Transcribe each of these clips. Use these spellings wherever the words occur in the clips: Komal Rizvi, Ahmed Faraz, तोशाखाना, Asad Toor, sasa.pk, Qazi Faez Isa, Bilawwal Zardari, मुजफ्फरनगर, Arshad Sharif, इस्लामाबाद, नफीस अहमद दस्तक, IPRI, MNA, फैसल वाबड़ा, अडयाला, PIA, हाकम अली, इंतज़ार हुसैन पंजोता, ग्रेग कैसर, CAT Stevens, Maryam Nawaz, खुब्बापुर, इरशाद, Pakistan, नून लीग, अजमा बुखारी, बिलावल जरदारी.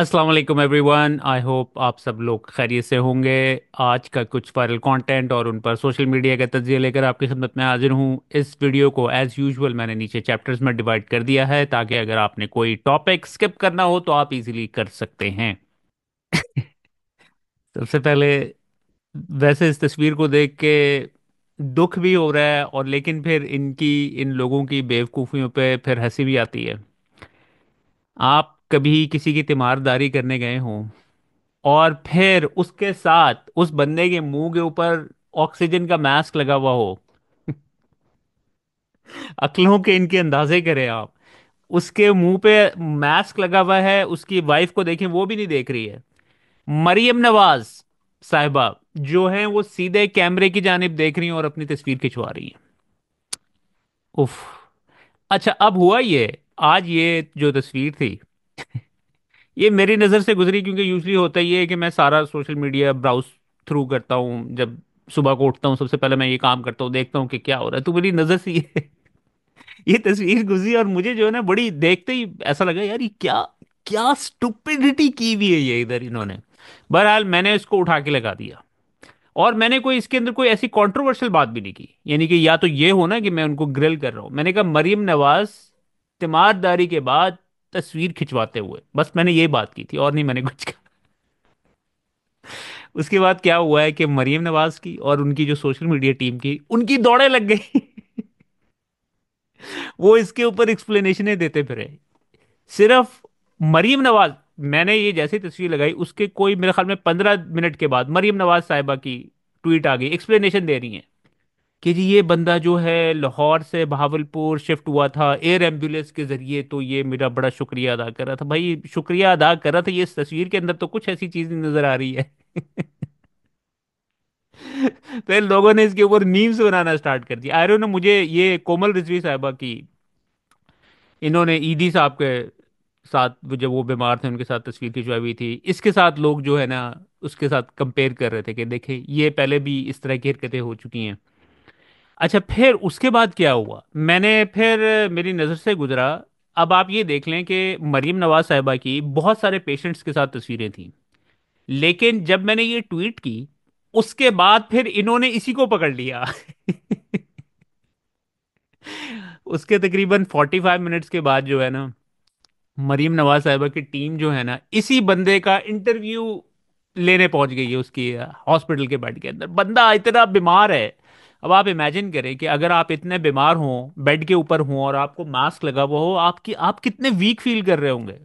अस्सलाम वालेकुम everyone. I hope आप सब लोग खैरियत से होंगे। आज का कुछ वायरल कंटेंट और उन पर सोशल मीडिया का तजिया लेकर आपकी खिदमत में हाजिर हूँ। इस वीडियो को एज़ यूजुअल मैंने नीचे चैप्टर्स में डिवाइड कर दिया है ताकि अगर आपने कोई टॉपिक स्किप करना हो तो आप इजीली कर सकते हैं। सबसे पहले वैसे इस तस्वीर को देख के दुख भी हो रहा है और लेकिन फिर इन लोगों की बेवकूफ़ियों पर फिर हंसी भी आती है। आप कभी किसी की तीमारदारी करने गए हों और फिर उसके साथ उस बंदे के मुंह के ऊपर ऑक्सीजन का मास्क लगा हुआ हो। अक्लों के इनके अंदाजे करें आप। उसके मुंह पे मास्क लगा हुआ है, उसकी वाइफ को देखें वो भी नहीं देख रही है। मरियम नवाज साहिबा जो हैं वो सीधे कैमरे की जानिब देख रही हैं और अपनी तस्वीर खिंचवा रही हैं। उफ। अच्छा, अब हुआ ये आज ये जो तस्वीर थी ये मेरी नज़र से गुजरी क्योंकि यूजली होता ही है कि मैं सारा सोशल मीडिया ब्राउज थ्रू करता हूँ। जब सुबह को उठता हूँ सबसे पहले मैं ये काम करता हूँ, देखता हूँ कि क्या हो रहा है। तो मेरी नज़र से ये तस्वीर गुजरी और मुझे जो है ना बड़ी देखते ही ऐसा लगा यार ये क्या क्या स्टुपिडिटी की हुई है ये इधर इन्होंने। बहरहाल मैंने इसको उठा के लगा दिया और मैंने कोई इसके अंदर कोई ऐसी कॉन्ट्रोवर्शियल बात भी नहीं की। यानी कि या तो ये हो ना कि मैं उनको ग्रिल कर रहा हूँ। मैंने कहा मरियम नवाज तीमारदारी के बाद तस्वीर खिंचवाते हुए, बस मैंने ये बात की थी और नहीं मैंने कुछ कहा। उसके बाद क्या हुआ है कि मरियम नवाज की और उनकी जो सोशल मीडिया टीम की उनकी दौड़ें लग गई। वो इसके ऊपर एक्सप्लेनेशनें देते फिरे। सिर्फ मरियम नवाज, मैंने ये जैसी तस्वीर लगाई उसके कोई मेरे ख्याल में 15 मिनट के बाद मरियम नवाज साहिबा की ट्वीट आ गई, एक्सप्लेनेशन दे रही है कि जी ये बंदा जो है लाहौर से बहावलपुर शिफ्ट हुआ था एयर एम्बुलेंस के ज़रिए, तो ये मेरा बड़ा शुक्रिया अदा कर रहा था। भाई शुक्रिया अदा कर रहा था, ये इस तस्वीर के अंदर तो कुछ ऐसी चीज़ नहीं नज़र आ रही है। फिर लोगों ने इसके ऊपर मीम्स बनाना स्टार्ट कर दिया। आई डोंट नो, मुझे ये कोमल रिजवी साहिबा की, इन्होंने ईदी साहब के साथ जब वो बीमार थे उनके साथ तस्वीर खिंचवाई हुई थी, इसके साथ लोग जो है ना उसके साथ कंपेयर कर रहे थे कि देखें ये पहले भी इस तरह की हरकतें हो चुकी हैं। अच्छा, फिर उसके बाद क्या हुआ, मैंने फिर मेरी नज़र से गुजरा। अब आप ये देख लें कि मरियम नवाज साहिबा की बहुत सारे पेशेंट्स के साथ तस्वीरें थीं, लेकिन जब मैंने ये ट्वीट की उसके बाद फिर इन्होंने इसी को पकड़ लिया। उसके तकरीबन 45 मिनट्स के बाद जो है ना मरियम नवाज साहिबा की टीम जो है ना इसी बंदे का इंटरव्यू लेने पहुंच गई है उसकी हॉस्पिटल के बेड के अंदर। बंदा इतना बीमार है। अब आप इमेजिन करें कि अगर आप इतने बीमार हों, बेड के ऊपर हों और आपको मास्क लगा हुआ हो, आप कितने वीक फील कर रहे होंगे।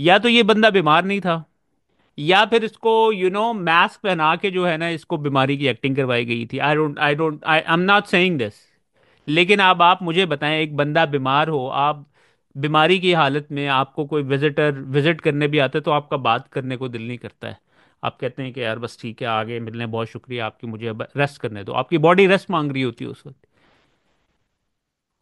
या तो ये बंदा बीमार नहीं था या फिर इसको मास्क पहना के जो है ना इसको बीमारी की एक्टिंग करवाई गई थी। I am not saying this, लेकिन अब आप मुझे बताएं एक बंदा बीमार हो, आप बीमारी की हालत में, आपको कोई विजिट करने भी आता है तो आपका बात करने को दिल नहीं करता है। आप कहते हैं कि यार बस ठीक है, आगे मिलने बहुत शुक्रिया, आपकी मुझे अब रेस्ट करने दो। आपकी बॉडी रेस्ट मांग रही होती है उस वक्त।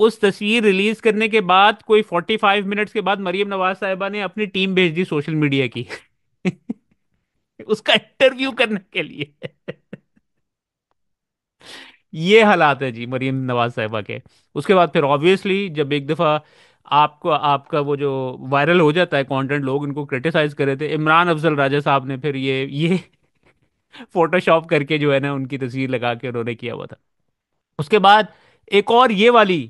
उस तस्वीर रिलीज करने के बाद कोई 45 मिनट्स के बाद मरियम नवाज साहिबा ने अपनी टीम भेज दी सोशल मीडिया की उसका इंटरव्यू करने के लिए। ये हालात है जी मरियम नवाज साहिबा के। उसके बाद फिर ऑब्वियसली जब एक दफ़ा आपका वो जो वायरल हो जाता है कंटेंट, लोग इनको क्रिटिसाइज कर रहे थे। इमरान अफजल राजा साहब ने फिर ये फोटोशॉप करके जो है ना उनकी तस्वीर लगा के उन्होंने किया हुआ था। उसके बाद एक और ये वाली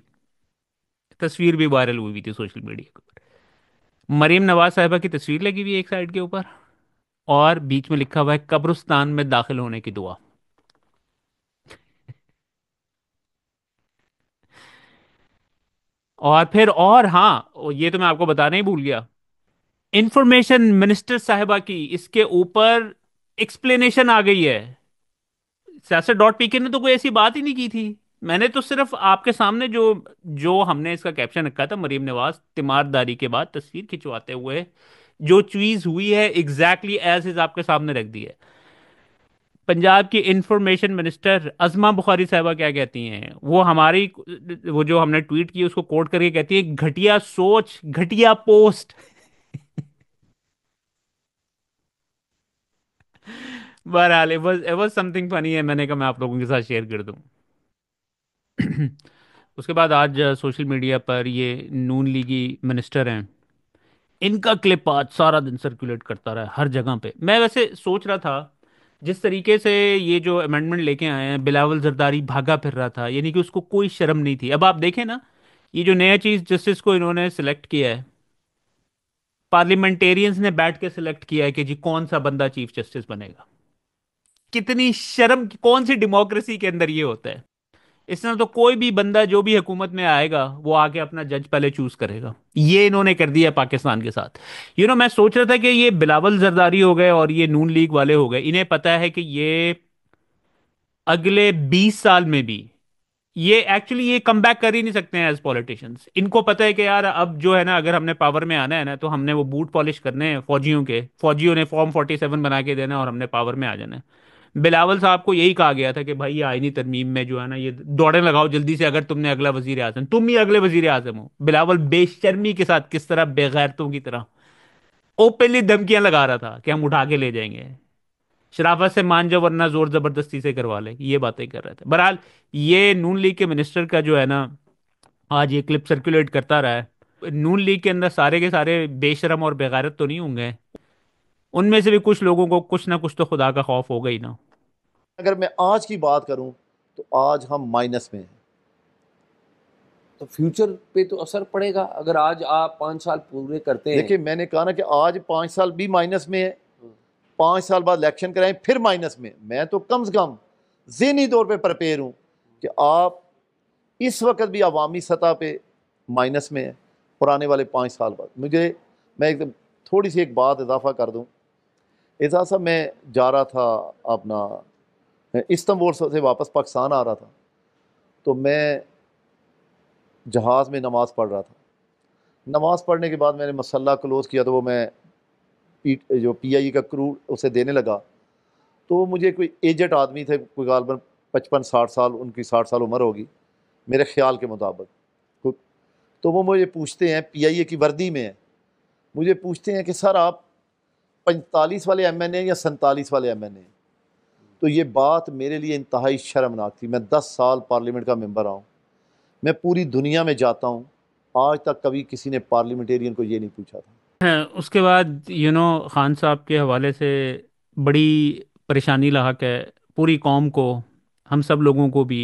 तस्वीर भी वायरल हुई थी सोशल मीडिया के ऊपर। मरियम नवाज साहिबा की तस्वीर लगी हुई है एक साइड के ऊपर और बीच में लिखा हुआ है कब्रिस्तान में दाखिल होने की दुआ। और फिर और हाँ, ये तो मैं आपको बताना ही भूल गया, इंफॉर्मेशन मिनिस्टर साहिबा की इसके ऊपर एक्सप्लेनेशन आ गई है। sasa.pk ने तो कोई ऐसी बात ही नहीं की थी। मैंने तो सिर्फ आपके सामने जो हमने इसका कैप्शन रखा था मरियम नवाज तीमारदारी के बाद तस्वीर खिंचवाते हुए जो चीज़ हुई है एग्जैक्टली एज इज आपके सामने रख दी है। पंजाब की इंफॉर्मेशन मिनिस्टर अजमा बुखारी साहिबा क्या कहती हैं, वो जो हमने ट्वीट की उसको कोट करके कहती है घटिया सोच घटिया पोस्ट। बहरहाल it was समथिंग फनी है, मैंने कहा मैं आप लोगों के साथ शेयर कर दूं। उसके बाद आज सोशल मीडिया पर ये नून लीगी मिनिस्टर हैं इनका क्लिप आज सारा दिन सर्कुलेट करता रहा है हर जगह पे। मैं वैसे सोच रहा था जिस तरीके से ये जो अमेंडमेंट लेके आए हैं, बिलावल जरदारी भागा फिर रहा था, यानी कि उसको कोई शर्म नहीं थी। अब आप देखें ना, ये जो नया चीफ जस्टिस को इन्होंने सिलेक्ट किया है, पार्लियामेंटेरियंस ने बैठ के सिलेक्ट किया है कि जी कौन सा बंदा चीफ जस्टिस बनेगा। कितनी शर्म, कौन सी डेमोक्रेसी के अंदर ये होता है। इसमें तो कोई भी बंदा जो भी हुकूमत में आएगा वो आके अपना जज पहले चूज करेगा। ये इन्होंने कर दिया पाकिस्तान के साथ। यू नो, मैं सोच रहा था कि ये बिलावल जरदारी हो गए और ये नून लीग वाले हो गए, इन्हें पता है कि ये अगले 20 साल में भी ये कमबैक कर ही नहीं सकते हैं एज पॉलिटिशियंस। इनको पता है कि यार अब जो है ना, अगर हमने पावर में आना है ना तो हमने वो बूट पॉलिश करने हैं फौजियों के। फौजियों ने फॉर्म 47 बना के देना और हमने पावर में आ जाना है। बिलावल साहब को यही कहा गया था कि भाई ये आईनी तरमीम में जो है ना ये दौड़े लगाओ जल्दी से, अगर तुमने अगला वजीर आजम, तुम ही अगले वजीर आजम हो। बिलावल बेशर्मी के साथ किस तरह, बेगैरतों की तरह ओपनली धमकियां लगा रहा था कि हम उठा के ले जाएंगे, शराफत से मान जाओ वरना जोर जबरदस्ती से करवा ले, ये बातें कर रहे थे। बहरहाल ये नून लीग के मिनिस्टर का जो है ना आज ये क्लिप सर्कुलेट करता रहा है। नून लीग के अंदर सारे के सारे बेशरम और बेगैरत तो नहीं होंगे, उनमें से भी कुछ लोगों को कुछ ना कुछ तो खुदा का खौफ होगा ही ना। अगर मैं आज की बात करूं तो आज हम माइनस में हैं, तो फ्यूचर पे तो असर पड़ेगा। अगर आज आप 5 साल पूरे करते हैं, देखिए मैंने कहा ना कि आज 5 साल भी माइनस में है, 5 साल बाद इलेक्शन कराएं फिर माइनस में। मैं तो कम से कम ज़हनी तौर पे प्रिपेयर हूँ कि आप इस वक्त भी अवामी सतह पे माइनस में है और आने वाले 5 साल बाद। मैं एकदम थोड़ी सी एक बात इजाफा कर दूँ। एजाज साहब, मैं जा रहा था अपना इस्तांबुल से वापस पाकिस्तान आ रहा था, तो मैं जहाज़ में नमाज़ पढ़ रहा था। नमाज़ पढ़ने के बाद मैंने मसल्ला क्लोज़ किया, तो वो मैं जो PIA का क्रू उसे देने लगा, तो मुझे कोई एजेड आदमी थे, कोई गालबन 55-60 साल, उनकी 60 साल उम्र होगी मेरे ख्याल के मुताबिक। तो वो मुझे पूछते हैं, PIA की वर्दी में है, मुझे पूछते हैं कि सर आप 45 वाले MNA या 47 वाले MNA? तो ये बात मेरे लिए इंतहाई शर्मनाक थी। मैं 10 साल पार्लियामेंट का मेंबर आऊँ, मैं पूरी दुनिया में जाता हूँ, आज तक कभी किसी ने पार्लियामेंटेरियन को ये नहीं पूछा था। उसके बाद यू नो, खान साहब के हवाले से बड़ी परेशानी लाहक है पूरी कौम को, हम सब लोगों को भी,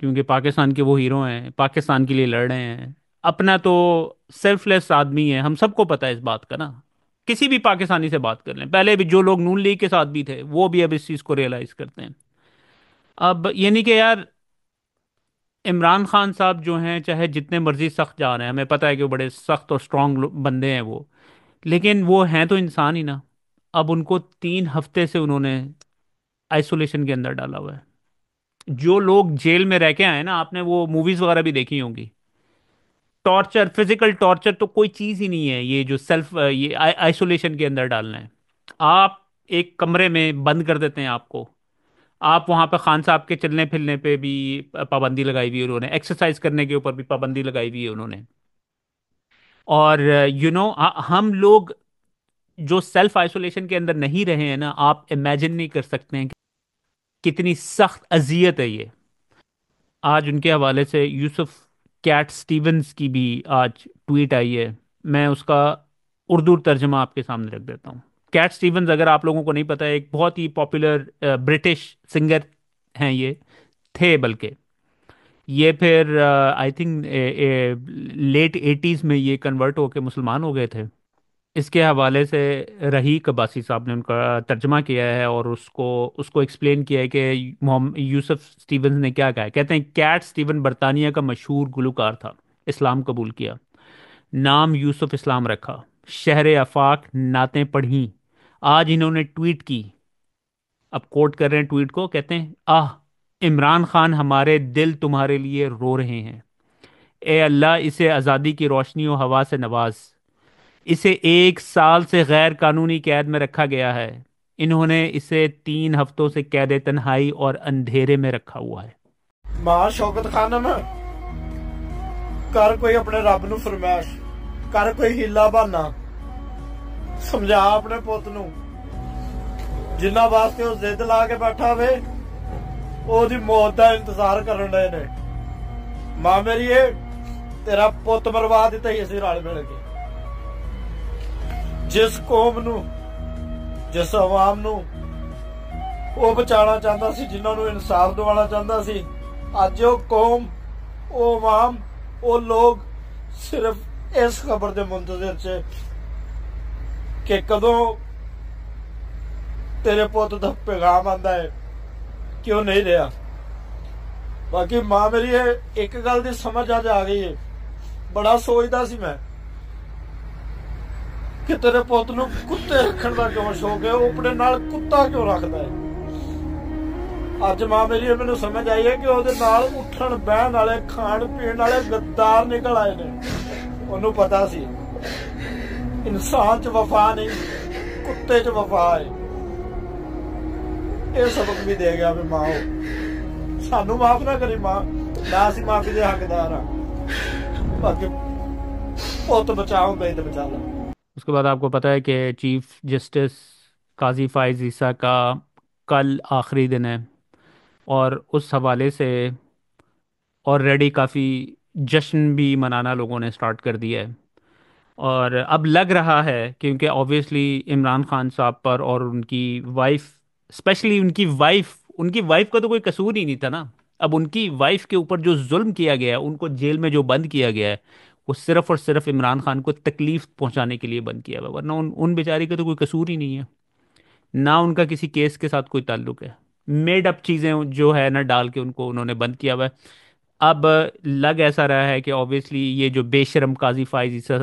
क्योंकि पाकिस्तान के वो हीरो हैं, पाकिस्तान के लिए लड़ रहे हैं। अपना तो सेल्फलेस आदमी है, हम सबको पता है इस बात का ना। किसी भी पाकिस्तानी से बात कर लें, पहले भी जो लोग नून लीग के साथ भी थे वो भी अब इस चीज़ को रियलाइज़ करते हैं। अब यानी कि यार इमरान खान साहब जो हैं, चाहे जितने मर्जी सख्त जा रहे हैं, हमें पता है कि वो बड़े सख्त और स्ट्रॉन्ग बंदे हैं वो, लेकिन वो हैं तो इंसान ही ना। अब उनको 3 हफ्ते से उन्होंने आइसोलेशन के अंदर डाला हुआ है। जो लोग जेल में रह के आए ना, आपने वो मूवीज़ वगैरह भी देखी होंगी, टॉर्चर, फिजिकल टॉर्चर तो कोई चीज़ ही नहीं है। ये जो ये आइसोलेशन के अंदर डालना है, आप एक कमरे में बंद कर देते हैं आपको, आप वहाँ पे खान साहब के चलने फिरने पे भी पाबंदी लगाई हुई है उन्होंने, एक्सरसाइज करने के ऊपर भी पाबंदी लगाई हुई है उन्होंने। और यू नो, हम लोग जो सेल्फ आइसोलेशन के अंदर नहीं रहे हैं ना, आप इमेजिन नहीं कर सकते हैं कितनी सख्त अजियत है ये। आज उनके हवाले से यूसुफ कैट स्टीवंस की भी आज ट्वीट आई है, मैं उसका उर्दू तर्जमा आपके सामने रख देता हूँ। कैट स्टीवंस, अगर आप लोगों को नहीं पता है, एक बहुत ही पॉपुलर ब्रिटिश सिंगर हैं, ये थे, बल्कि ये फिर आई थिंक लेट 80s में ये कन्वर्ट होके मुसलमान हो गए थे। इसके हवाले से रही कबासी साहब ने उनका तर्जमा किया है और उसको एक्सप्लेन किया है कि यूसुफ स्टीवंस ने क्या कहा है। कहते हैं, कैट स्टीवन बरतानिया का मशहूर गुलकार था, इस्लाम कबूल किया, नाम यूसुफ इस्लाम रखा, शहर आफाक नातें पढ़ी। आज इन्होंने ट्वीट की, अब कोट कर रहे हैं ट्वीट को, कहते हैं, आह इमरान खान हमारे दिल तुम्हारे लिए रो रहे हैं, ए अल्लाह इसे आज़ादी की रोशनी और हवा से नवाज। इसे 1 साल से गैर कानूनी कैद में रखा गया है, इन्होंने इसे 3 हफ्तों से कैद तन्हाई और अंधेरे में रखा हुआ है। मां शौकत खाना ना कर कोई अपने रब नू फरमाइश कर, कोई हीला बहाना समझा अपने पुत नू, जिन्ना वास्ते वो जिद ला के बैठा वे ओदी मौत दा इंतजार करन रहे ने। मां मेरी तेरा पुत बर्बाद ही ते असीं रल मिल के जिस कौम नू जिस अवाम नू वो बचाना चाहता सी, जिन्हां नू इंसाफ दिवाना चाहता सी, अज वो कौम वो अवाम वो लोग सिर्फ इस खबर के मुंतजर च कि कदों तेरे पुत का पैगाम आंदा है क्यों नहीं रहा। बाकी मां मेरी एक गल की समझ अज आ गई है, बड़ा सोचता सी मैं कि तेरे पुत नूं कुत्ते रखण दा क्यों शौक है, वो अपने नाल कुत्ता क्यों रखता है। अज मां मेरी मैनूं समझ आई है कि उसदे नाल उठण बहण वाले खाण पीण वाले गद्दार निकल आए ने। उन्होंने पता सी इंसान च वफा नहीं, कुत्ते च वफा है। यह सबक भी दे गया भी मां सानू माफ ना करी मां, ना असीं माफी दे हकदार हाँ। बाकी पुत बचाओ मैं तो बचा ला। उसके बाद आपको पता है कि चीफ जस्टिस काजी फाइज ईसा का कल आखिरी दिन है और उस हवाले से ऑलरेडी काफ़ी जश्न भी मनाना लोगों ने स्टार्ट कर दिया है। और अब लग रहा है क्योंकि ऑब्वियसली इमरान खान साहब पर और उनकी वाइफ, स्पेशली उनकी वाइफ का तो कोई कसूर ही नहीं था ना। अब उनकी वाइफ के ऊपर जो जुल्म किया गया है, उनको जेल में जो बंद किया गया है, वो सिर्फ़ और सिर्फ इमरान खान को तकलीफ़ पहुँचाने के लिए बंद किया हुआ, वरना उन बेचारी का तो कोई कसूर ही नहीं है, ना उनका किसी केस के साथ कोई ताल्लुक है। मेड अप चीज़ें जो है ना डाल के उनको उन्होंने बंद किया हुआ है। अब लग ऐसा रहा है कि ऑब्वियसली ये जो बेशरम काजी फाइज ईसा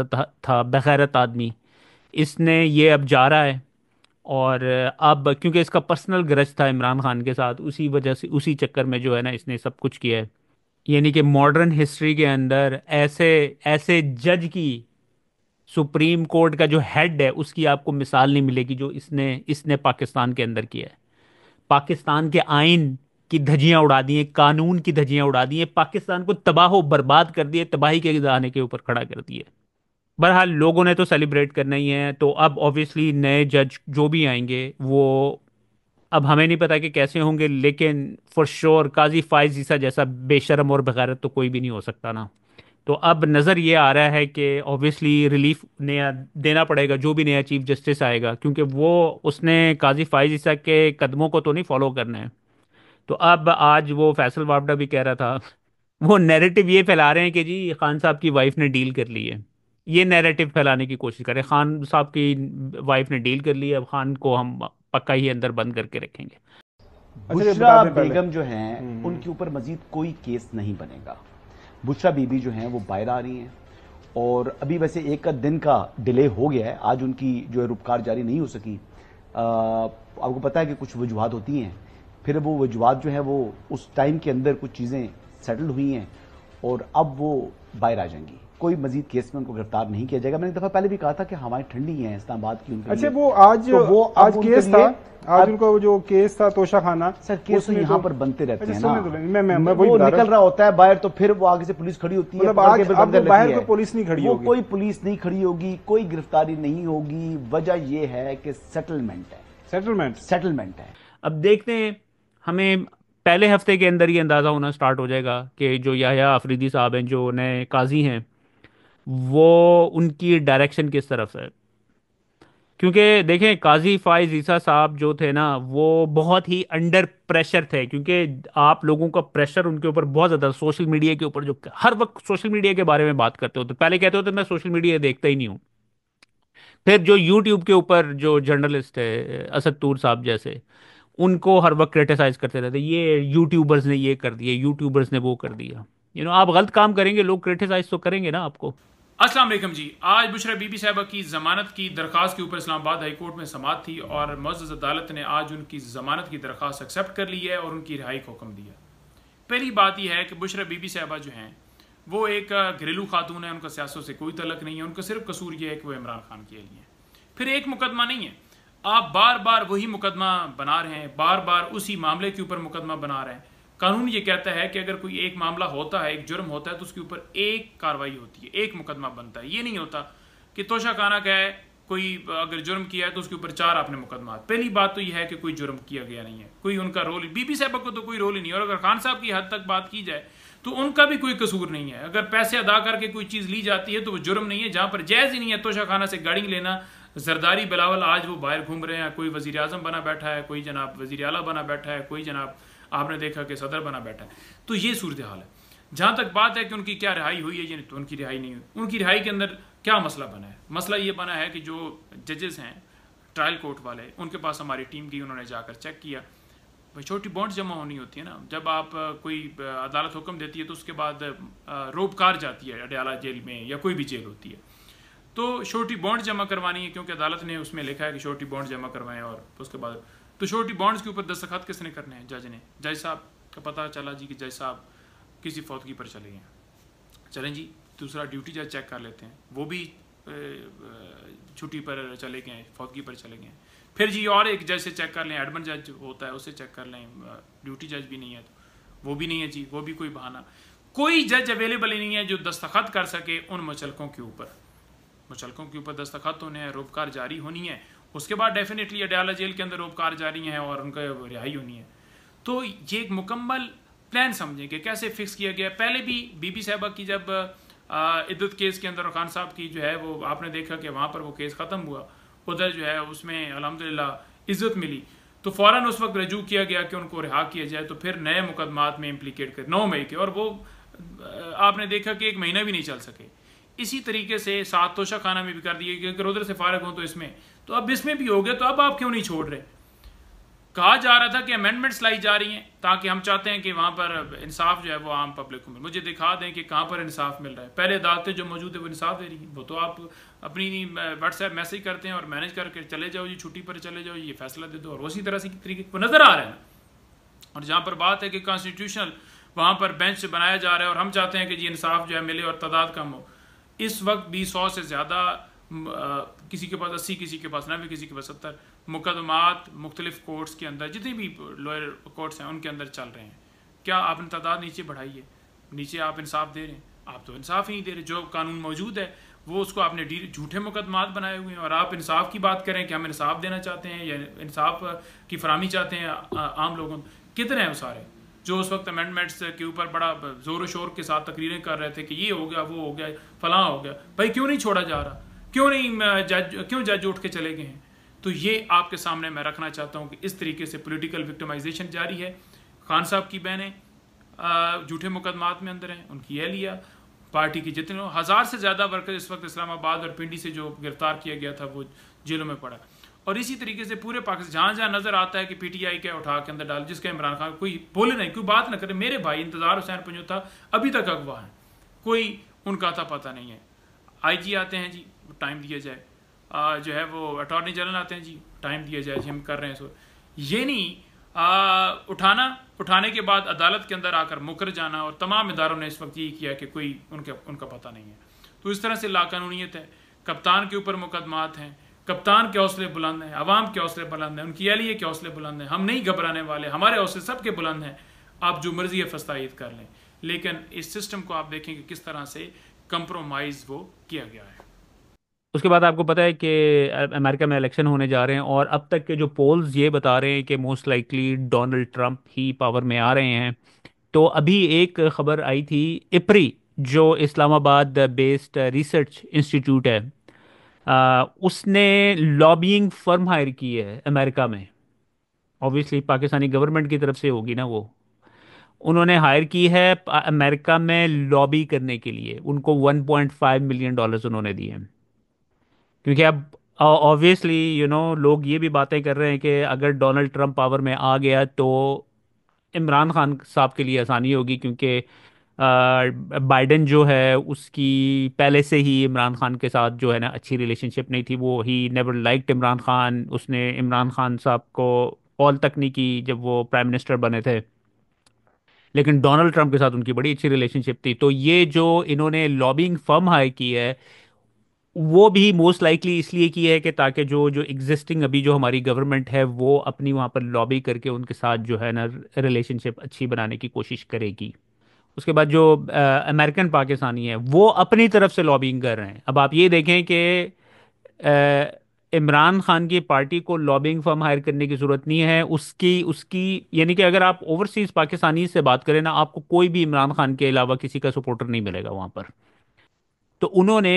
था बगैरत आदमी, इसने ये अब जा रहा है। और अब क्योंकि इसका पर्सनल ग्रज था इमरान खान के साथ, उसी वजह से उसी चक्कर में जो है ना इसने सब कुछ किया है। यानी कि मॉडर्न हिस्ट्री के अंदर ऐसे ऐसे जज की, सुप्रीम कोर्ट का जो हेड है, उसकी आपको मिसाल नहीं मिलेगी जो इसने पाकिस्तान के अंदर किया है। पाकिस्तान के आइन की धज्जियाँ उड़ा दी हैं, कानून की धज्जियाँ उड़ा दी हैं, पाकिस्तान को तबाह बर्बाद कर दिए, तबाही के दाने के ऊपर खड़ा कर दिए। बहरहाल लोगों ने तो सेलिब्रेट करना ही है, तो अब ऑब्वियसली नए जज जो भी आएंगे वो अब हमें नहीं पता कि कैसे होंगे, लेकिन फॉर श्योर काजी फाइज ईसा जैसा बेशरम और बगैरत तो कोई भी नहीं हो सकता ना। तो अब नज़र ये आ रहा है कि ऑब्वियसली रिलीफ नया देना पड़ेगा जो भी नया चीफ जस्टिस आएगा, क्योंकि वो उसने काजी फाइज ईसा के कदमों को तो नहीं फॉलो करना है। तो अब आज वो फैसल वाबड़ा भी कह रहा था, वो नैरेटिव ये फैला रहे हैं कि जी खान साहब की वाइफ ने डील कर ली है, ये नैरेटिव फैलाने की कोशिश कर रहे हैं, खान साहब की वाइफ ने डील कर ली है, अब खान को हम पक्का ही अंदर बंद करके रखेंगे। बुशरा बेगम जो हैं उनके ऊपर मजीद कोई केस नहीं बनेगा। बुशरा बीबी जो हैं वो बाहर आ रही हैं और अभी वैसे एक दिन का डिले हो गया है, आज उनकी जो है रुपकार जारी नहीं हो सकी। आपको पता है कि कुछ वजूहत होती हैं, फिर वो वजूहत जो है वो उस टाइम के अंदर कुछ चीज़ें सेटल हुई हैं और अब वो बाहर आ जाएंगी, कोई मजीद केस में उनको गिरफ्तार नहीं किया जाएगा। मैंने एक दफा पहले भी कहा था कि हमारी ठंडी है इस्लामाबाद की उनके। अच्छा वो आज केस था, आज उनको जो केस था तोशाखाना सर, केस यहाँ पर बनते रहते हैं ना, मैं वो निकल रहा होता है बाहर, तो फिर वो आगे से पुलिस खड़ी होती है, बाहर पुलिस नहीं खड़ी होगी, कोई पुलिस नहीं खड़ी होगी, कोई गिरफ्तारी नहीं होगी। वजह ये है कि सेटलमेंट है। अब देखते हैं, हमें पहले हफ्ते के अंदर ये अंदाजा होना स्टार्ट हो जाएगा कि जो याह्या अफरीदी साहब हैं जो नए काजी हैं, वो उनकी डायरेक्शन किस तरफ है। क्योंकि देखें काजी फाइज ईसा साहब जो थे ना, वो बहुत ही अंडर प्रेशर थे, क्योंकि आप लोगों का प्रेशर उनके ऊपर बहुत ज़्यादा, सोशल मीडिया के ऊपर जो हर वक्त सोशल मीडिया के बारे में बात करते होते, पहले कहते होते मैं सोशल मीडिया देखता ही नहीं हूँ, फिर जो यूट्यूब के ऊपर जो जर्नलिस्ट है असद तूर साहब जैसे, उनको हर वक्त क्रिटिसाइज़ करते रहते, ये यूट्यूबर्स ने ये कर दिया, यूट्यूबर्स ने वो कर दिया। आप गलत काम करेंगे लोग क्रिटिसाइज़ तो करेंगे ना आपको। अस्सलाम वालेकुम जी। आज बुशरा बीबी साहिबा की ज़मानत की दरख्वास्त के ऊपर इस्लामाबाद हाई कोर्ट में समाअत थी और मुअज़्ज़ज़ अदालत ने आज उनकी ज़मानत की दरख्वास्त एक्सेप्ट कर ली है और उनकी रिहाई का हुक्म दिया। पहली बात यह है कि बुशरा बीबी साहिबा जो हैं वो एक घरेलू खातून है, उनका सियासत से कोई तलक नहीं है, उनका सिर्फ कसूर यह है कि वो इमरान खान के लिए हैं। फिर एक मुकदमा नहीं है, आप बार बार वही मुकदमा बना रहे हैं, बार बार उसी मामले के ऊपर मुकदमा बना रहे हैं। कानून ये कहता है कि अगर कोई एक मामला होता है, एक जुर्म होता है, तो उसके ऊपर एक कार्रवाई होती है, एक मुकदमा बनता है। ये नहीं होता कि तोशाखाना का है, कोई अगर जुर्म किया है तो उसके ऊपर 4 आपने मुकदमा। पहली बात तो यह है कि कोई जुर्म किया गया नहीं है, कोई उनका रोल, बीबी साहब को तो कोई रोल ही नहीं है। और अगर खान साहब की हद तक बात की जाए तो उनका भी कोई कसूर नहीं है। अगर पैसे अदा करके कोई चीज़ ली जाती है तो वो जुर्म नहीं है, जहाँ पर जायज़ ही नहीं है। तोशाखाना से गाड़ी लेना, जरदारी बिलावल आज वो बाहर घूम रहे हैं, कोई वज़ीर आज़म बना बैठा है, कोई जनाब वज़ीर आला बना बैठा है, कोई जनाब आपने देखा कि सदर बना बैठा है। तो ये सूरत हाल है। जहाँ तक बात है कि उनकी क्या रिहाई हुई है या तो उनकी रिहाई नहीं हुई, उनकी रिहाई के अंदर क्या मसला बना है? मसला ये बना है कि जो जजेस हैं ट्रायल कोर्ट वाले, उनके पास हमारी टीम गई, उन्होंने जाकर चेक किया। भाई छोटी बॉन्ड्स जमा होनी होती है ना, जब आप कोई अदालत हुक्म देती है तो उसके बाद रोबकार जाती है अडयाला जेल में या कोई भी जेल होती है, तो छोटी बॉन्ड जमा करवानी है क्योंकि अदालत ने उसमें लिखा है कि छोटी बॉन्ड जमा करवाएं। और उसके बाद तो छोटी बॉन्ड्स के ऊपर दस्तखत किसने करने हैं? जज ने। जज साहब का पता चला जी कि जज साहब किसी फौतगी पर चले गए, चलें जी दूसरा ड्यूटी जज चेक कर लेते हैं, वो भी छुट्टी पर चले गए, फौतगी पर चले गए। फिर जी और एक जज से चेक कर लें, एडमिन जज होता है उससे चेक कर लें, ड्यूटी जज भी नहीं है तो वो भी नहीं है जी, वो भी कोई बहाना। कोई जज अवेलेबल ही नहीं है जो दस्तखत कर सके उन मुचलकों के ऊपर। मुचलकों के ऊपर दस्तखत होने हैं, रोबकार जारी होनी है, उसके बाद डेफिनेटली अडयाला जेल के अंदर रोबकार जारी है और उनका रिहाई होनी है। तो ये एक मुकम्मल प्लान समझें कि कैसे फिक्स किया गया। पहले भी बीबी साहिबा की जब इद्दत केस के अंदर खान साहब की जो है वो आपने देखा कि वहाँ पर वो केस ख़त्म हुआ, उधर जो है उसमें अल्हम्दुलिल्लाह इज़्ज़त मिली, तो फ़ौरन उस वक्त रजू किया गया कि उनको रिहा किया जाए। तो फिर नए मुकदमात में इम्प्लीकेट कर 9 मई के, और वो आपने देखा कि 1 महीना भी नहीं चल सके। इसी तरीके से 7 तोशा खाना में भी कर दिए कि अगर उधर से फारग हों तो इसमें, तो अब इसमें भी हो गया, तो अब आप क्यों नहीं छोड़ रहे? कहा जा रहा था कि अमेंडमेंट्स लाई जा रही हैं ताकि हम चाहते हैं कि वहाँ पर इंसाफ जो है वो आम पब्लिक को मिले। मुझे दिखा दें कि कहाँ पर इंसाफ मिल रहा है। पहले अदालतें जो मौजूद है वो इंसाफ दे रही हैं, वो तो आप अपनी व्हाट्सएप मैसेज करते हैं और मैनेज करके चले जाओ जी, छुट्टी पर चले जाओ, ये फैसला दे दो, और उसी तरह से तरीके वो नज़र आ रहे हैं। और जहाँ पर बात है कि कॉन्स्टिट्यूशनल वहाँ पर बेंच बनाया जा रहा है और हम चाहते हैं कि जी इंसाफ जो है मिले और तादाद कम हो। इस वक्त भी 100 से ज़्यादा, किसी के पास 80, किसी के पास 90, किसी के पास 70 मुकदमात मुख्तलिफ कोर्ट्स के अंदर, जितने भी लोअर कोर्ट्स हैं उनके अंदर चल रहे हैं। क्या आपने तादाद नीचे बढ़ाई है? नीचे आप इंसाफ दे रहे हैं? आप तो इंसाफ ही नहीं दे रहे। जो कानून मौजूद है वो उसको आपने झूठे मुकदमात बनाए हुए हैं। और आप इंसाफ की बात करें कि हम इंसाफ देना चाहते हैं या इंसाफ की फराहमी चाहते हैं आम लोगों को, कितने हैं वो सारे जो उस वक्त अमेंडमेंट्स के ऊपर बड़ा ज़ोर शोर के साथ तकरीरें कर रहे थे कि ये हो गया, वो हो गया, फलां हो गया। भाई क्यों नहीं छोड़ा जा रहा? क्यों नहीं जज उठ के चले गए हैं? तो ये आपके सामने मैं रखना चाहता हूं कि इस तरीके से पॉलिटिकल विक्टिमाइजेशन जारी है। खान साहब की बहनें झूठे मुकदमात में अंदर हैं, उनकी एहलिया, पार्टी की जितने लोग, 1000 से ज़्यादा वर्कर इस वक्त इस्लामाबाद और पिंडी से जो गिरफ्तार किया गया था वो जेलों में पड़ा। और इसी तरीके से पूरे पाकिस्तान जहाँ जहाँ नज़र आता है कि PTI क्या उठा के अंदर डाल, जिसका इमरान खान कोई बोले नहीं, कोई बात ना करे। मेरे भाई इंतज़ार हुसैन पंजोता अभी तक अगवा है, कोई उनका था पता नहीं है। IG आते हैं जी, टाइम दिया जाए, जो है वो अटॉर्नी जनरल आते हैं जी, टाइम दिया जाए जी, हम कर रहे हैं। सो ये नहीं उठाने के बाद अदालत के अंदर आकर मुकर जाना। और तमाम इदारों ने इस वक्त ये किया कि कोई उनका पता नहीं है। तो इस तरह से लाकानूनीत है। कप्तान के ऊपर मुकदमात हैं, कप्तान के हौसले बुलंद हैं, आवाम के हौसले बुलंद हैं, उनकी एहलिया के हौसले बुलंद हैं। हम नहीं घबराने वाले, हमारे हौसले सबके बुलंद हैं, आप जो मर्जी है फस्ताईद कर लें। लेकिन इस सिस्टम को आप देखें कि किस तरह से कंप्रोमाइज़ वो किया गया है। उसके बाद आपको पता है कि अमेरिका में इलेक्शन होने जा रहे हैं और अब तक के जो पोल्स ये बता रहे हैं कि मोस्ट लाइकली डोनाल्ड ट्रम्प ही पावर में आ रहे हैं। तो अभी एक खबर आई थी, IPRI जो इस्लामाबाद बेस्ड रिसर्च इंस्टीट्यूट है, उसने लॉबिंग फर्म हायर की है अमेरिका में, ऑब्वियसली पाकिस्तानी गवर्नमेंट की तरफ से होगी ना वो, उन्होंने हायर की है अमेरिका में लॉबी करने के लिए। उनको $1.5 मिलियन उन्होंने दिए हैं, क्योंकि अब ऑब्वियसली यू नो लोग ये भी बातें कर रहे हैं कि अगर डोनाल्ड ट्रंप पावर में आ गया तो इमरान खान साहब के लिए आसानी होगी, क्योंकि बाइडन जो है उसकी पहले से ही इमरान खान के साथ जो है ना अच्छी रिलेशनशिप नहीं थी। वो ही नेवर लाइक्ड इमरान खान, उसने इमरान खान साहब को कॉल तक नहीं की जब वो प्राइम मिनिस्टर बने थे, लेकिन डोनाल्ड ट्रंप के साथ उनकी बड़ी अच्छी रिलेशनशिप थी। तो ये जो इन्होंने लॉबिंग फर्म हायर की है वो भी मोस्ट लाइकली इसलिए की है कि ताकि जो एग्जिस्टिंग अभी जो हमारी गवर्नमेंट है वो अपनी वहाँ पर लॉबी करके उनके साथ जो है ना रिलेशनशिप अच्छी बनाने की कोशिश करेगी। उसके बाद जो अमेरिकन पाकिस्तानी है वो अपनी तरफ से लॉबिंग कर रहे हैं। अब आप ये देखें कि इमरान खान की पार्टी को लॉबिंग फर्म हायर करने की ज़रूरत नहीं है। उसकी यानी कि अगर आप ओवरसीज़ पाकिस्तानी से बात करें ना, आपको कोई भी इमरान खान के अलावा किसी का सपोर्टर नहीं मिलेगा वहाँ पर। तो उन्होंने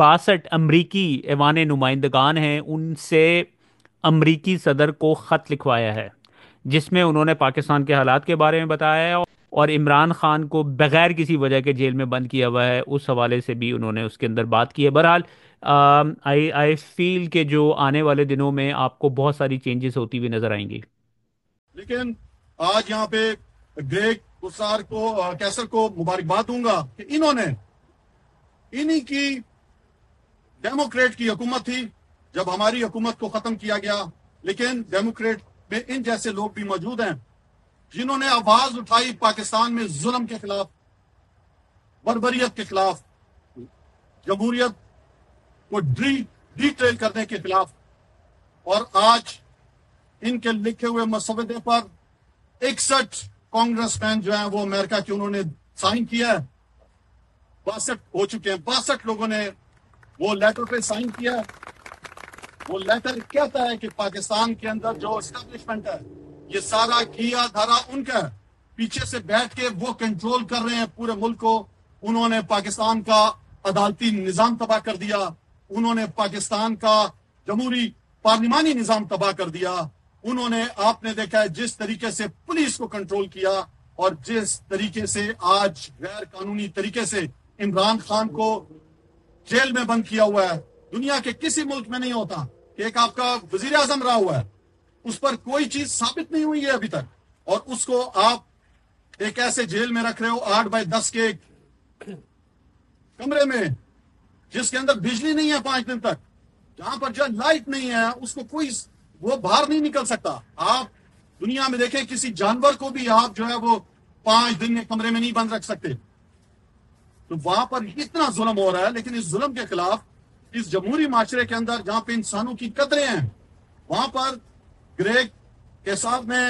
62 अमरीकी ऐवान नुमाइंदगान हैं, उनसे अमरीकी सदर को ख़त लिखवाया है जिसमें उन्होंने पाकिस्तान के हालात के बारे में बताया है और इमरान खान को बग़ैर किसी वजह के जेल में बंद किया हुआ है, उस हवाले से भी उन्होंने उसके अंदर बात की है। बहरहाल आई फील के जो आने वाले दिनों में आपको बहुत सारी चेंजेस होती हुई नजर आएंगी। लेकिन आज यहाँ पे ग्रेग कैसर को मुबारकबाद दूंगा कि इन्होंने, इन्हीं की डेमोक्रेट की हुकूमत थी जब हमारी हुकूमत को खत्म किया गया, लेकिन डेमोक्रेट में इन जैसे लोग भी मौजूद हैं जिन्होंने आवाज उठाई पाकिस्तान में जुल्म के खिलाफ, बर्बरियत के खिलाफ, जमहूरियत को डिट्रेल करने के खिलाफ। और आज इनके लिखे हुए मसौदे पर 61 कांग्रेसमैन जो हैं वो अमेरिका के उन्होंने साइन किया है। 62 हो चुके हैं, 62 लोगों ने वो लेटर पे साइन किया। वो लेटर कहता है कि पाकिस्तान के अंदर जो एस्टेब्लिशमेंट है ये सारा किया धारा उनका है, पीछे से बैठ के वो कंट्रोल कर रहे हैं पूरे मुल्क को। उन्होंने पाकिस्तान का अदालती निजाम तबाह कर दिया, उन्होंने पाकिस्तान का जमहूरी पार्लिमानी निजाम तबाह कर दिया, उन्होंने आपने देखा है जिस तरीके से पुलिस को कंट्रोल किया और जिस तरीके से आज गैर कानूनी तरीके से इमरान खान को जेल में बंद किया हुआ है। दुनिया के किसी मुल्क में नहीं होता कि एक आपका वजीर आजम रहा हुआ है उस पर कोई चीज साबित नहीं हुई है अभी तक और उसको आप एक ऐसे जेल में रख रहे हो 8x10 के कमरे में जिसके अंदर बिजली नहीं है 5 दिन तक, जहां पर जो लाइट नहीं है उसको कोई वो बाहर नहीं निकल सकता। आप दुनिया में देखें किसी जानवर को भी आप जो है वो 5 दिन के कमरे में नहीं बंद रख सकते। तो वहां पर इतना जुल्म हो रहा है, लेकिन इस जुल्म के खिलाफ इस जमहूरी माशरे के अंदर जहां पे इंसानों की कदरें हैं वहां पर ग्रेग कैसार ने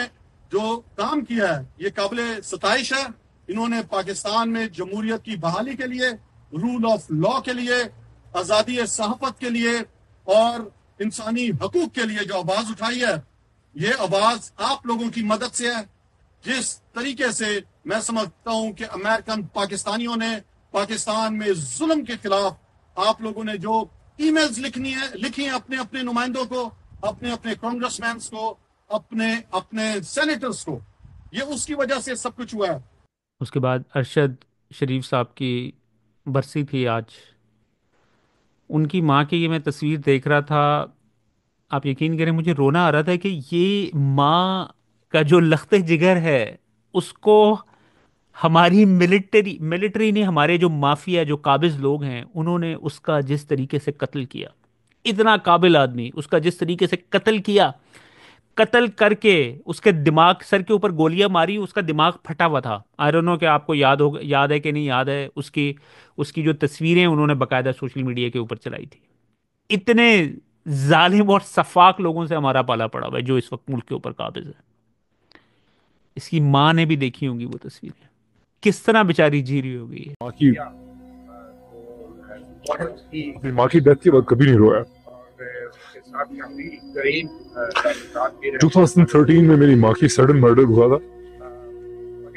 जो काम किया है ये काबिल सताइश है। इन्होंने पाकिस्तान में जमहूरियत की बहाली के लिए, रूल ऑफ लॉ के लिए, आजादी सहाफत के लिए और इंसानी हकूक के लिए जो आवाज उठाई है ये आवाज आप लोगों की मदद से है। जिस तरीके से मैं समझता हूँ कि अमेरिकन पाकिस्तानियों ने पाकिस्तान में जुल्म के खिलाफ आप लोगों ने जो ईमेल्स लिखी है अपने अपने नुमाइंदों को, अपने अपने कांग्रेसमैन को, अपने अपने सेनेटर्स को, ये उसकी वजह से सब कुछ हुआ है। उसके बाद अरशद शरीफ साहब की बरसी थी आज, उनकी माँ की ये मैं तस्वीर देख रहा था, आप यकीन करें मुझे रोना आ रहा था कि ये माँ का जो लख्ते जिगर है उसको हमारी मिलिट्री ने, हमारे जो माफिया जो काबिज लोग हैं उन्होंने उसका जिस तरीके से कत्ल किया, इतना काबिल आदमी उसका जिस तरीके से कत्ल किया, कत्ल करके उसके दिमाग, सर के ऊपर गोलियां मारी, उसका दिमाग फटा हुआ था। आई डोंट नो कि आपको याद है कि नहीं याद है, उसकी जो तस्वीरें उन्होंने बाकायदा सोशल मीडिया के ऊपर चलाई थी। इतने जालिम और सफाक लोगों से हमारा पाला पड़ा हुआ है जो इस वक्त मुल्क के ऊपर काबिज है। इसकी माँ ने भी देखी होंगी वो तस्वीरें, किस तरह बेचारी जी रही होगी। माँ की डेथ के बाद कभी नहीं रोया। 2013 में मेरी माँ की सडन मर्डर हुआ था,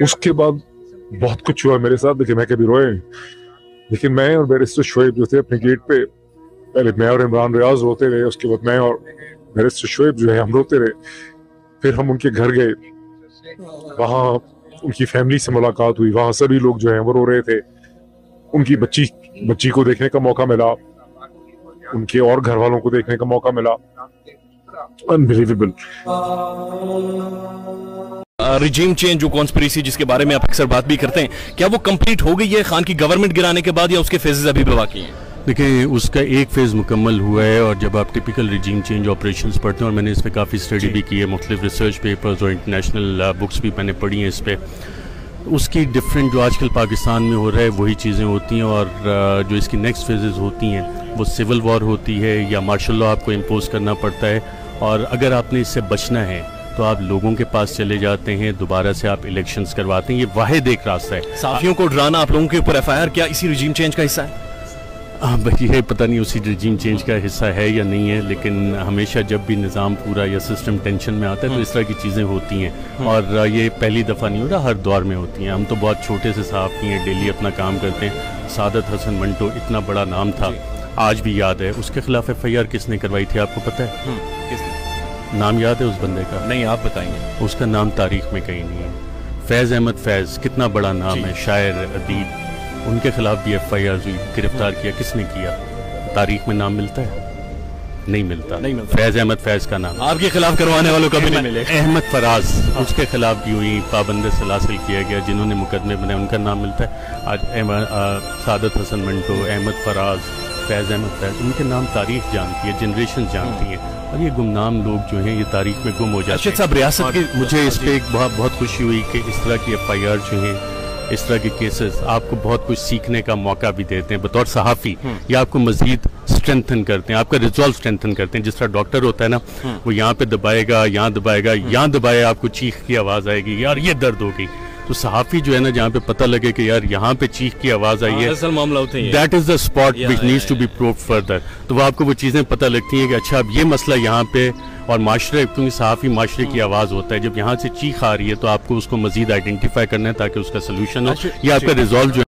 उसके बाद बहुत कुछ हुआ मेरे साथ, लेकिन मैं कभी रोया नहीं। लेकिन मैं और बैरिस्टर शोएब जो थे अपने गेट पे, पहले मैं और इमरान रियाज रोते रहे, उसके बाद मैं और बैरिस्टर शोएब जो है हम रोते रहे। फिर हम उनके घर गए, वहाँ उनकी फैमिली से मुलाकात हुई, वहाँ सभी लोग जो है वो रो रहे थे। उनकी बच्ची को देखने का मौका मिला, उनके और घर वालों को देखने का मौका मिला। अनबिलीवेबल रिजीम चेंज जो कॉन्स्पिरेसी जिसके बारे में आप अक्सर बात भी करते हैं, क्या वो कंप्लीट हो गई है खान की गवर्नमेंट गिराने के बाद या उसके फेजेस अभी भी बाकी हैं? देखिए उसका एक फेज मुकम्मल हुआ है और जब आप टिपिकल रिजीम चेंज ऑपरेशंस पढ़ते हैं, और मैंने इस पर काफ़ी स्टडी भी की है, मुख्तलिफ रिसर्च पेपर्स और इंटरनेशनल बुक्स भी मैंने पढ़ी हैं इस पर, उसकी डिफरेंट जो आजकल पाकिस्तान में हो रहा है वही चीज़ें होती हैं। और जो इसकी नेक्स्ट फेजेस होती हैं वो सिविल वॉर होती है या मार्शल लॉ आपको इम्पोज करना पड़ता है, और अगर आपने इससे बचना है तो आप लोगों के पास चले जाते हैं, दोबारा से आप इलेक्शंस करवाते हैं। ये वाहिद एक रास्ता है। साफियों को डराना आप लोगों के ऊपर एफआईआर क्या इसी रिजीम चेंज का हिस्सा है? भाई ये पता नहीं उसी रिजीम चेंज का हिस्सा है या नहीं है, लेकिन हमेशा जब भी निज़ाम पूरा या सिस्टम टेंशन में आता है तो इस तरह की चीज़ें होती हैं, और ये पहली दफ़ा नहीं हो रहा, हर दौर में होती हैं। हम तो बहुत छोटे से साफ़ हैं, डेली अपना काम करते हैं, सादत हसन मंटो इतना बड़ा नाम था, आज भी याद है। उसके खिलाफ FIR किसने करवाई थी आपको पता है? किसने? नाम याद है उस बंदे का? नहीं, आप बताएंगे। उसका नाम तारीख में कहीं नहीं है। फैज़ अहमद फैज़ कितना बड़ा नाम है, शायर, अदीब, उनके खिलाफ भी FIR हुई, गिरफ्तार किया, किसने किया? तारीख में नाम मिलता है? नहीं मिलता। नहीं मिलता। फैज़ अहमद फैज़ का नाम आपके खिलाफ करवाने वालों का भी नहीं मिलेगा। अहमद फराज, उसके खिलाफ भी हुई, पाबंद सलासिल किया गया, जिन्होंने मुकदमे बनाए उनका नाम मिलता है आज? सादत हसन मंटो, अहमद फराज, फैज़ अहमद फैज़, उनके नाम तारीख जानती है, जनरेशन जानती है, और ये गुमनाम लोग जो हैं ये तारीख में गुम हो जाते हैं। साहब, रियासत की मुझे इस पर एक बहुत खुशी हुई कि इस तरह की FIR जो है, इस तरह के केसेस आपको बहुत कुछ सीखने का मौका भी देते हैं बतौर सहाफ़ी। या आपको मज़ीद स्ट्रेंथन करते हैं, आपका रिजॉल्व स्ट्रेंथन करते हैं। जिस तरह डॉक्टर होता है ना, वो यहाँ पे दबाएगा, यहाँ दबाएगा, यहाँ दबाए, आपको चीख की आवाज़ आएगी, यार ये दर्द हो गई। तो सहाफ़ी जो है ना, जहाँ पे पता लगे कि यार यहाँ पे चीख की आवाज़ आई है, असल मामला होता है, that is the spot which needs to be proved further. तो वह आपको वो चीज़ें पता लगती हैं कि अच्छा अब ये मसला यहाँ पे, और माशरे, क्योंकि सहाफ़ी माशरे की आवाज़ होता है, जब यहाँ से चीख आ रही है तो आपको उसको मज़ीद आइडेंटिफाई करना है ताकि उसका सलूशन हो, या आपका रिजॉल्व जो